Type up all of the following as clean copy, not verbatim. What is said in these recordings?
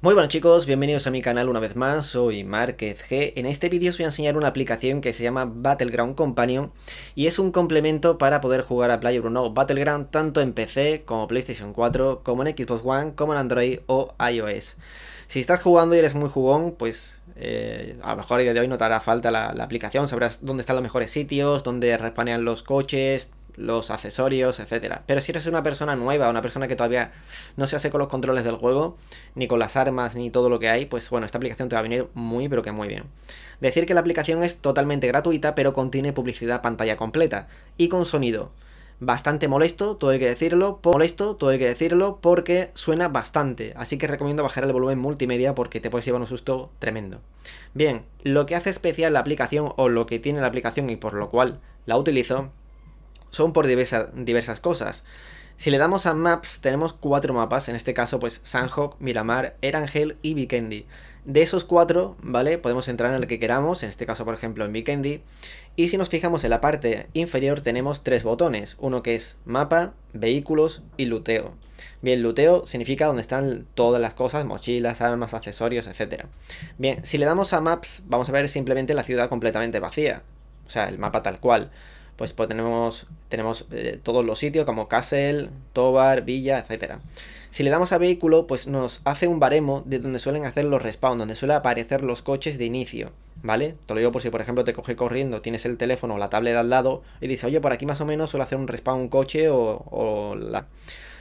Muy buenas chicos, bienvenidos a mi canal una vez más, soy Márquez G. En este vídeo os voy a enseñar una aplicación que se llama Battleground Companion y es un complemento para poder jugar a PlayerUnknown's Battleground tanto en PC como PlayStation 4, como en Xbox One, como en Android o iOS. Si estás jugando y eres muy jugón, pues a lo mejor a día de hoy no te hará falta la aplicación, sabrás dónde están los mejores sitios, dónde respawnean los coches, los accesorios, etcétera. Pero si eres una persona nueva, una persona que todavía no se hace con los controles del juego, ni con las armas, ni todo lo que hay, pues bueno, esta aplicación te va a venir muy, pero que muy bien. Decir que la aplicación es totalmente gratuita, pero contiene publicidad pantalla completa y con sonido. Bastante molesto, todo hay que decirlo, porque suena bastante, así que recomiendo bajar el volumen multimedia porque te puedes llevar un susto tremendo. Bien, lo que hace especial la aplicación, o lo que tiene la aplicación y por lo cual la utilizo, son por diversas cosas. Si le damos a Maps, tenemos 4 mapas, en este caso pues Sanhok, Miramar, Erangel y Vikendi. De esos 4, ¿vale? Podemos entrar en el que queramos, en este caso por ejemplo en Vikendi. Y si nos fijamos en la parte inferior tenemos 3 botones, uno que es mapa, vehículos y luteo. Bien, luteo significa donde están todas las cosas, mochilas, armas, accesorios, etc. Bien, si le damos a Maps vamos a ver simplemente la ciudad completamente vacía, o sea, el mapa tal cual. Pues tenemos todos los sitios como Castle, Tobar, Villa, etc. Si le damos a vehículo, pues nos hace un baremo de donde suelen hacer los respawn, donde suelen aparecer los coches de inicio, ¿vale? Te lo digo por si, por ejemplo, te coge corriendo, tienes el teléfono o la tablet al lado y dices, oye, por aquí más o menos suele hacer un respawn un coche o...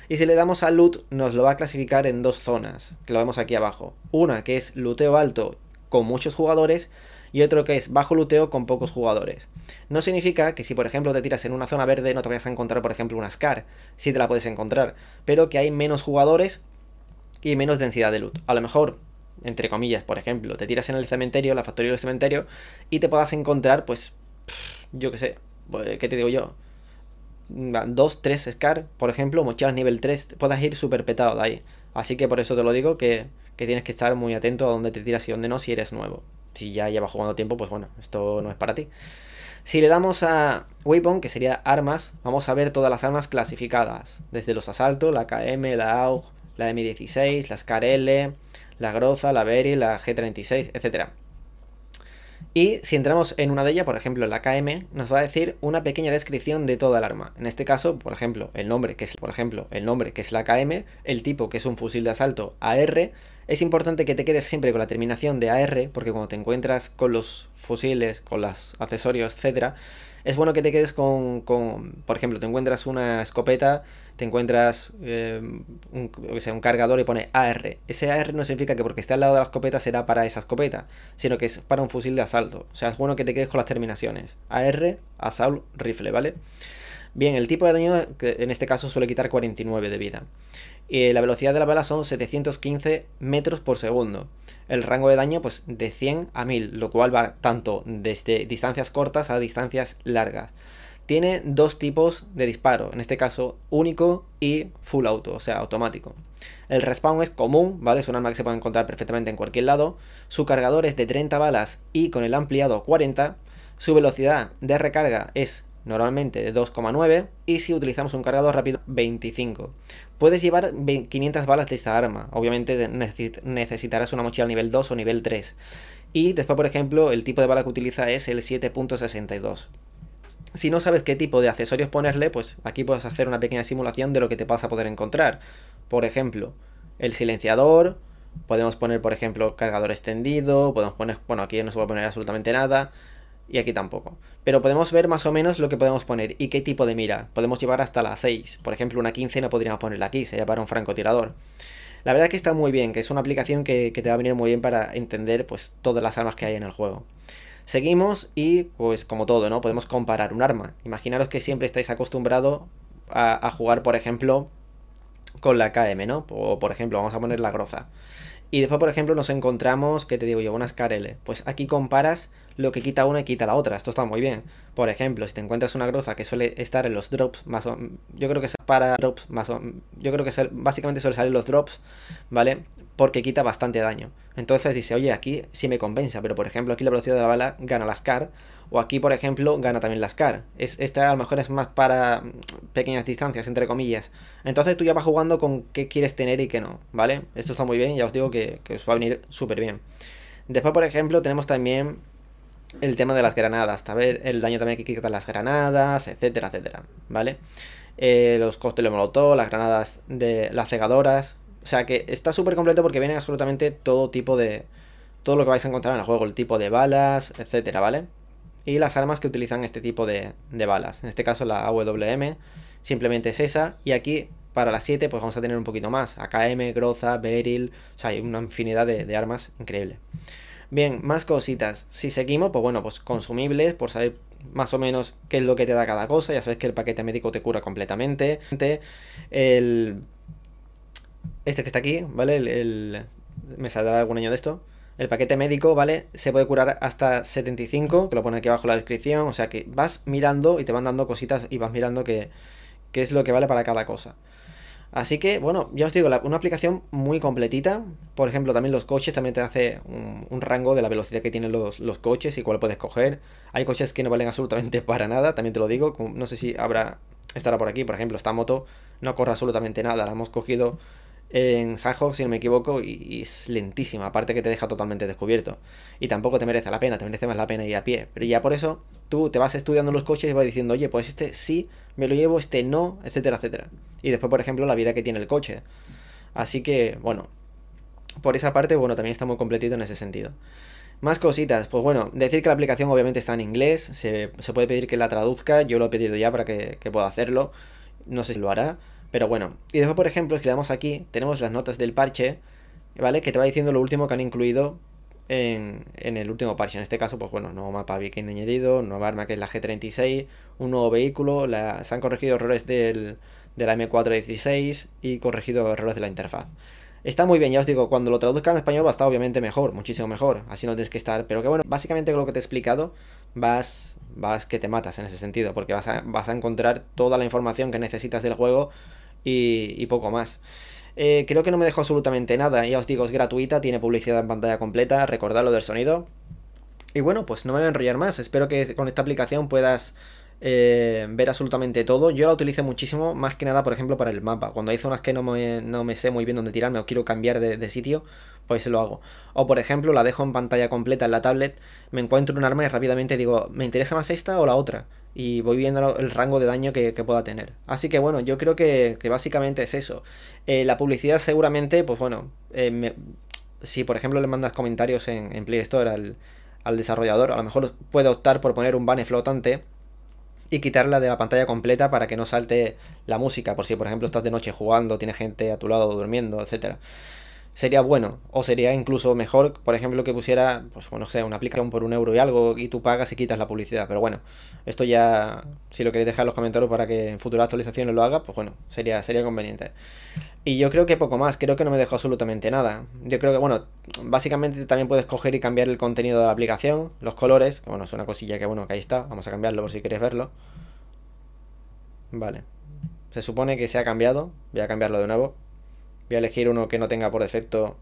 Y si le damos a loot, nos lo va a clasificar en 2 zonas, que lo vemos aquí abajo. Una que es looteo alto con muchos jugadores, y otro que es bajo luteo con pocos jugadores. No significa que si por ejemplo te tiras en una zona verde no te vayas a encontrar por ejemplo una SCAR, sí te la puedes encontrar, pero que hay menos jugadores y menos densidad de loot. A lo mejor, entre comillas, por ejemplo, te tiras en el cementerio, la factoría del cementerio, y te puedas encontrar pues, yo qué sé, ¿qué te digo yo? 2, 3 SCAR, por ejemplo, mochilas nivel 3, puedas ir súper petado de ahí. Así que por eso te lo digo que tienes que estar muy atento a dónde te tiras y dónde no si eres nuevo. Si ya llevas jugando tiempo, pues bueno, esto no es para ti. Si le damos a Weapon, que sería armas, vamos a ver todas las armas clasificadas. Desde los asaltos, la AKM, la AUG, la M16, la SCAR L, la Groza, la Beryl, la G36, etc. Y si entramos en una de ellas, por ejemplo la AKM, nos va a decir una pequeña descripción de toda el arma. En este caso, por ejemplo, el nombre que es la AKM, el tipo que es un fusil de asalto AR. Es importante que te quedes siempre con la terminación de AR, porque cuando te encuentras con los fusiles, con los accesorios, etc., es bueno que te quedes con por ejemplo, te encuentras una escopeta, te encuentras un cargador y pone AR. Ese AR no significa que porque esté al lado de la escopeta será para esa escopeta, sino que es para un fusil de asalto. O sea, es bueno que te quedes con las terminaciones AR, assault, rifle, ¿vale? Bien, el tipo de daño en este caso suele quitar 49 de vida. La velocidad de la bala son 715 metros por segundo. El rango de daño pues de 100 a 1000, lo cual va tanto desde distancias cortas a distancias largas. Tiene 2 tipos de disparo, en este caso único y full auto, o sea, automático. El respawn es común, ¿vale? Es un arma que se puede encontrar perfectamente en cualquier lado. Su cargador es de 30 balas y con el ampliado 40. Su velocidad de recarga es normalmente de 2,9 y si utilizamos un cargador rápido 25. Puedes llevar 500 balas de esta arma, obviamente necesitarás una mochila nivel 2 o nivel 3. Y después, por ejemplo, el tipo de bala que utiliza es el 7.62. Si no sabes qué tipo de accesorios ponerle, pues aquí puedes hacer una pequeña simulación de lo que te vas a poder encontrar. Por ejemplo, el silenciador, podemos poner por ejemplo cargador extendido, podemos poner, bueno, aquí no se puede poner absolutamente nada. Y aquí tampoco. Pero podemos ver más o menos lo que podemos poner y qué tipo de mira. Podemos llevar hasta la 6. Por ejemplo, una 15 no podríamos ponerla aquí, sería para un francotirador. La verdad que está muy bien, que es una aplicación que te va a venir muy bien para entender pues todas las armas que hay en el juego. Seguimos y pues como todo, ¿no? Podemos comparar un arma. Imaginaros que siempre estáis acostumbrados a jugar, por ejemplo, con la KM, ¿no? O por ejemplo, vamos a poner la Groza. Y después, por ejemplo, nos encontramos, ¿qué te digo yo? Una SCAR L. Pues aquí comparas lo que quita una y quita la otra. Esto está muy bien. Por ejemplo, si te encuentras una Groza que suele estar en los drops más o... Yo creo que es para drops más o... Yo creo que básicamente suele salir los drops, ¿vale? Porque quita bastante daño. Entonces dice, oye, aquí sí me compensa, pero por ejemplo aquí la velocidad de la bala gana la SCAR O aquí, por ejemplo, gana también la SCAR. Esta a lo mejor es más para pequeñas distancias, entre comillas. Entonces tú ya vas jugando con qué quieres tener y qué no, ¿vale? Esto está muy bien, ya os digo que os va a venir súper bien. Después, por ejemplo, tenemos también el tema de las granadas. A ver, el daño también que quitan las granadas, etcétera, etcétera, ¿vale? Los cócteles molotov, las granadas de las cegadoras. O sea que está súper completo porque vienen absolutamente todo tipo de... todo lo que vais a encontrar en el juego, el tipo de balas, etcétera, ¿vale? Y las armas que utilizan este tipo de balas. En este caso la AWM simplemente es esa. Y aquí para las 7 pues vamos a tener un poquito más. AKM, Groza, Beryl. O sea, hay una infinidad de armas increíble. Bien, más cositas. Si seguimos, pues bueno, pues consumibles. Por saber más o menos qué es lo que te da cada cosa. Ya sabes que el paquete médico te cura completamente. Este que está aquí, ¿vale? Me saldrá algún año de esto. El paquete médico, ¿vale? Se puede curar hasta 75, que lo pone aquí abajo en la descripción. O sea que vas mirando y te van dando cositas y vas mirando qué es lo que vale para cada cosa. Así que, bueno, ya os digo, una aplicación muy completita. Por ejemplo, también los coches, también te hace un rango de la velocidad que tienen los coches y cuál puedes coger. Hay coches que no valen absolutamente para nada, también te lo digo. No sé si estará por aquí, por ejemplo, esta moto no corre absolutamente nada. La hemos cogido en Sanhok, si no me equivoco, y es lentísima, aparte que te deja totalmente descubierto y tampoco te merece la pena, te merece más la pena ir a pie. Pero ya por eso tú te vas estudiando los coches y vas diciendo, oye, pues este sí, me lo llevo, este no, etcétera, etcétera. Y después, por ejemplo, la vida que tiene el coche. Así que, bueno, por esa parte, bueno, también está muy completito en ese sentido. Más cositas, pues bueno, decir que la aplicación obviamente está en inglés, se puede pedir que la traduzca, yo lo he pedido ya para que pueda hacerlo, no sé si lo hará. Pero bueno, y después, por ejemplo, si le damos aquí, tenemos las notas del parche, ¿vale? Que te va diciendo lo último que han incluido en el último parche. En este caso, pues bueno, nuevo mapa Vikendi añadido, nueva arma que es la G36, un nuevo vehículo, se han corregido errores de la M416 y corregido errores de la interfaz. Está muy bien, ya os digo, cuando lo traduzcan en español va a estar obviamente mejor, muchísimo mejor, así no tienes que estar. Pero que bueno, básicamente con lo que te he explicado, vas que te matas en ese sentido, porque vas a encontrar toda la información que necesitas del juego. Y poco más. Creo que no me dejo absolutamente nada. Ya os digo, es gratuita, tiene publicidad en pantalla completa. Recordad lo del sonido. Y bueno, pues no me voy a enrollar más. Espero que con esta aplicación puedas ver absolutamente todo. Yo la utilicé muchísimo, más que nada, por ejemplo, para el mapa. Cuando hay zonas que no me sé muy bien dónde tirarme o quiero cambiar de sitio, pues lo hago. O por ejemplo, la dejo en pantalla completa en la tablet, me encuentro un arma y rápidamente digo, ¿me interesa más esta o la otra? Y voy viendo el rango de daño que pueda tener. Así que bueno, yo creo que básicamente es eso. La publicidad seguramente, pues bueno, si por ejemplo le mandas comentarios en Play Store al desarrollador, a lo mejor puede optar por poner un banner flotante y quitarla de la pantalla completa para que no salte la música, por si por ejemplo estás de noche jugando, tienes gente a tu lado durmiendo, etcétera. Sería bueno, o sería incluso mejor, por ejemplo, que pusiera, pues bueno, sea una aplicación por 1 euro y algo y tú pagas y quitas la publicidad. Pero bueno, esto ya, si lo queréis dejar en los comentarios para que en futuras actualizaciones lo haga, pues bueno, sería conveniente. Y yo creo que poco más, creo que no me dejo absolutamente nada. Yo creo que, bueno, básicamente también puedes coger y cambiar el contenido de la aplicación, los colores, que bueno, es una cosilla que bueno, que ahí está, vamos a cambiarlo por si queréis verlo. Vale, se supone que se ha cambiado, voy a cambiarlo de nuevo. Voy a elegir uno que no tenga por defecto.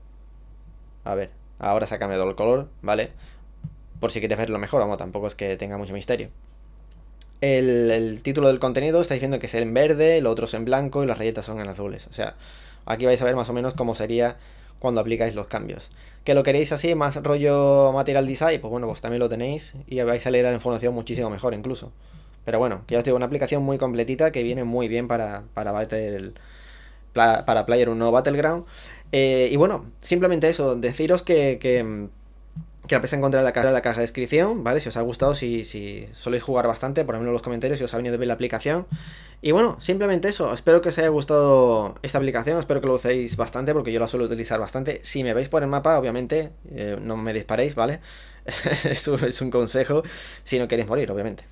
A ver, ahora se ha cambiado el color, ¿vale? Por si quieres verlo mejor, vamos, tampoco es que tenga mucho misterio. El título del contenido estáis viendo que es en verde, lo otro es en blanco y las rayitas son en azules. O sea, aquí vais a ver más o menos cómo sería cuando aplicáis los cambios. ¿Que lo queréis así, más rollo material design? Pues bueno, pues también lo tenéis y vais a leer la información muchísimo mejor incluso. Pero bueno, que ya os digo, una aplicación muy completita que viene muy bien para para PlayerUnknown's Battleground. Y bueno, simplemente eso, deciros que la vais a encontrar en la caja de descripción, ¿vale? Si os ha gustado, si soléis jugar bastante, ponedme en los comentarios si os ha venido bien la aplicación. Y bueno, simplemente eso, espero que os haya gustado esta aplicación, espero que lo uséis bastante porque yo la suelo utilizar bastante. Si me veis por el mapa, obviamente, no me disparéis, ¿vale? Es un consejo, si no queréis morir, obviamente.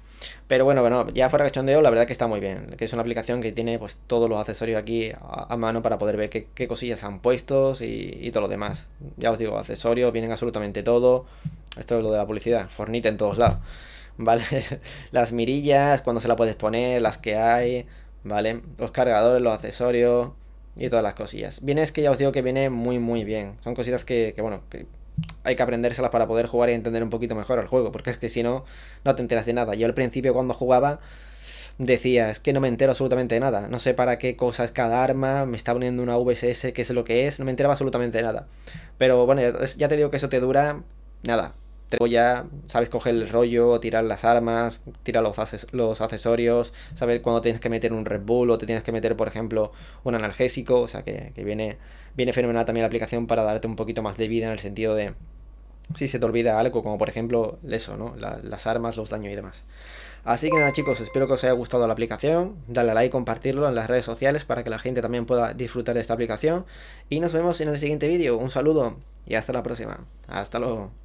Pero bueno, ya fuera cachondeo, la verdad que está muy bien, que es una aplicación que tiene pues todos los accesorios aquí a mano para poder ver qué cosillas han puesto y todo lo demás. Ya os digo, accesorios, vienen absolutamente todo. Esto es lo de la publicidad, Fortnite en todos lados, ¿vale? Las mirillas, cuando se la puedes poner, las que hay, ¿vale? Los cargadores, los accesorios y todas las cosillas. Viene, es que ya os digo que viene muy bien. Son cositas que bueno, que hay que aprendérselas para poder jugar y entender un poquito mejor el juego, porque es que si no, no te enteras de nada. Yo al principio cuando jugaba decía, es que no me entero absolutamente de nada, no sé para qué cosa es cada arma, me está poniendo una VSS, qué es lo que es, no me enteraba absolutamente de nada. Pero bueno, ya te digo que eso te dura, nada, ya sabes coger el rollo, tirar las armas, tirar los accesorios, saber cuándo tienes que meter un Red Bull o te tienes que meter, por ejemplo, un analgésico. O sea que viene fenomenal también la aplicación para darte un poquito más de vida, en el sentido de si se te olvida algo, como por ejemplo eso, ¿no? Las armas, los daños y demás. Así que nada, chicos, espero que os haya gustado la aplicación, dale a like, compartirlo en las redes sociales para que la gente también pueda disfrutar de esta aplicación, y nos vemos en el siguiente vídeo. Un saludo y hasta la próxima. Hasta luego.